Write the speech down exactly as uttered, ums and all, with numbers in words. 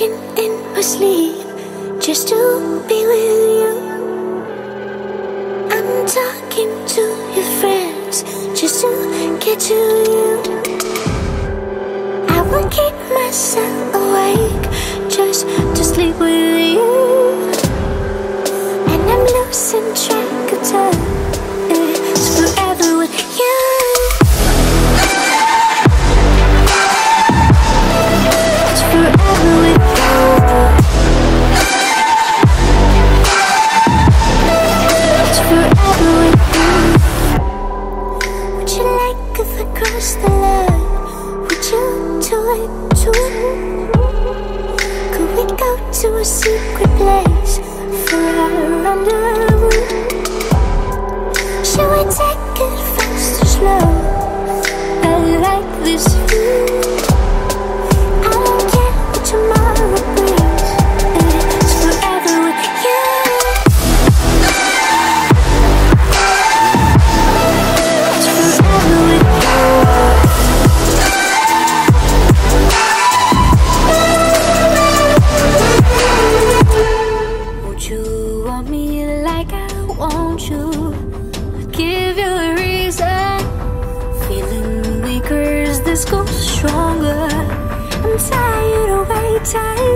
waking in my sleep just to be with you. I'm talking to your friends just to get to you. I will keep myself awake just to sleep with you. And I'm losing track of time, it's forever with you. To a secret place far under the moon. Shall we take it fast or slow? I like this view. I don't care what tomorrow brings, it's forever with you. It's forever with stronger. I'm tired of waiting.